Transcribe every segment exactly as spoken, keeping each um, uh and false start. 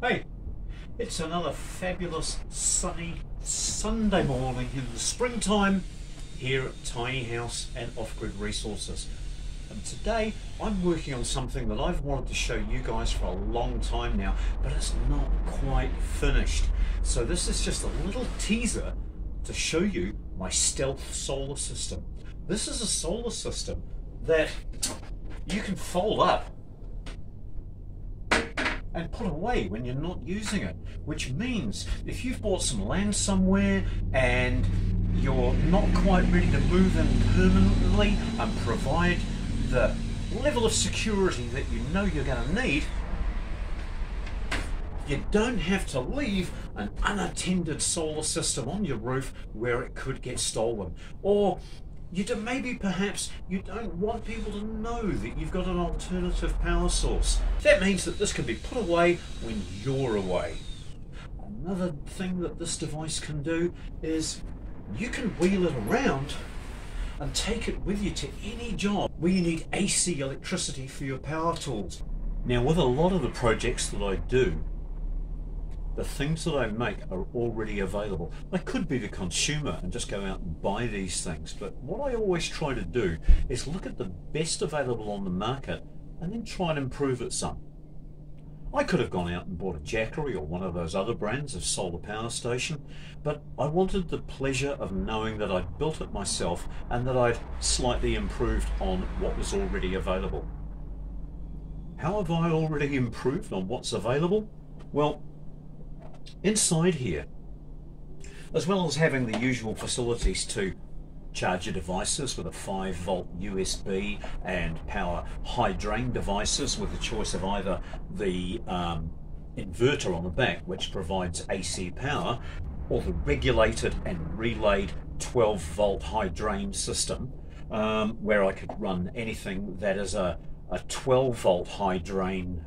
Hey, it's another fabulous sunny Sunday morning in the springtime here at Tiny House and Off Grid Resources, and today I'm working on something that I've wanted to show you guys for a long time now, but it's not quite finished. So this is just a little teaser to show you my stealth solar system. This is a solar system that you can fold up and put away when you're not using it, which means if you've bought some land somewhere and you're not quite ready to move in permanently and provide the level of security that you know you're going to need, you don't have to leave an unattended solar system on your roof where it could get stolen. Or you do, maybe perhaps you don't want people to know that you've got an alternative power source. That means that this can be put away when you're away. Another thing that this device can do is you can wheel it around and take it with you to any job where you need A C electricity for your power tools. Now, with a lot of the projects that I do, the things that I make are already available. I could be the consumer and just go out and buy these things, but what I always try to do is look at the best available on the market and then try and improve it some. I could have gone out and bought a Jackery or one of those other brands of solar power station, but I wanted the pleasure of knowing that I'd built it myself and that I'd slightly improved on what was already available. How have I already improved on what's available? Well, inside here, as well as having the usual facilities to charge your devices with a five volt U S B and power high drain devices with the choice of either the um, inverter on the back, which provides A C power, or the regulated and relayed twelve volt high drain system, um, where I could run anything that is a, a twelve volt high drain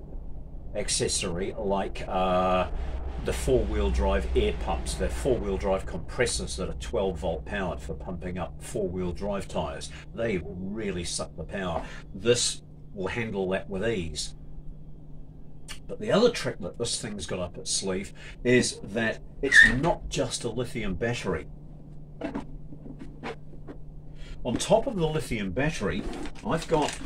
accessory, like uh, the four-wheel drive air pumps, the four-wheel drive compressors that are twelve volt powered for pumping up four-wheel drive tires. They really suck the power. This will handle that with ease. But the other trick that this thing's got up its sleeve is that it's not just a lithium battery. On top of the lithium battery, I've got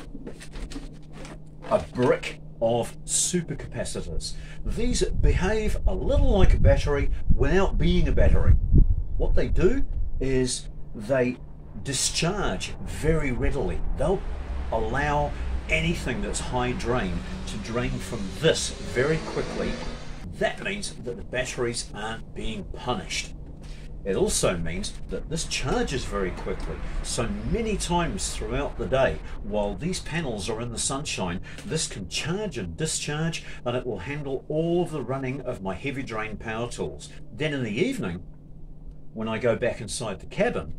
a brick of supercapacitors. These behave a little like a battery without being a battery. What they do is they discharge very readily. They'll allow anything that's high drain to drain from this very quickly. That means that the batteries aren't being punished. It also means that this charges very quickly. So many times throughout the day, while these panels are in the sunshine, this can charge and discharge, and it will handle all of the running of my heavy drain power tools. Then in the evening, when I go back inside the cabin,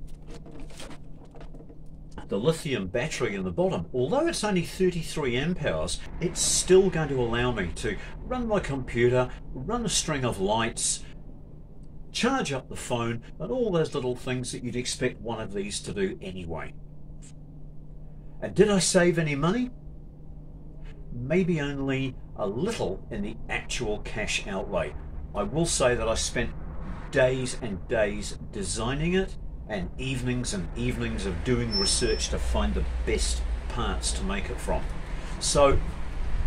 the lithium battery in the bottom, although it's only thirty-three amp hours, it's still going to allow me to run my computer, run a string of lights, charge up the phone, and all those little things that you'd expect one of these to do anyway. And did I save any money? Maybe only a little in the actual cash outlay. I will say that I spent days and days designing it, and evenings and evenings of doing research to find the best parts to make it from. So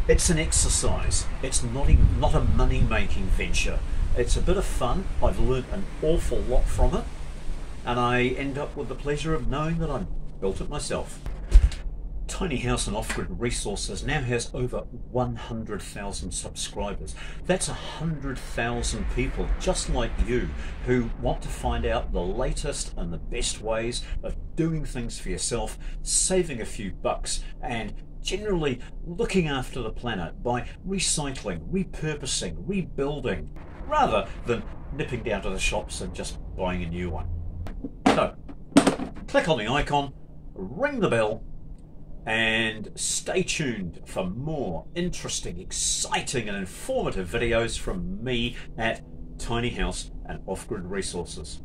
it's an exercise. It's not a, not a money-making venture. It's a bit of fun. I've learned an awful lot from it, and I end up with the pleasure of knowing that I built it myself. Tiny House and Off Grid Resources now has over one hundred thousand subscribers. That's one hundred thousand people just like you who want to find out the latest and the best ways of doing things for yourself, saving a few bucks, and generally looking after the planet by recycling, repurposing, rebuilding, rather than nipping down to the shops and just buying a new one. So, click on the icon, ring the bell, and stay tuned for more interesting, exciting, and informative videos from me at Tiny House and Off Grid Resources.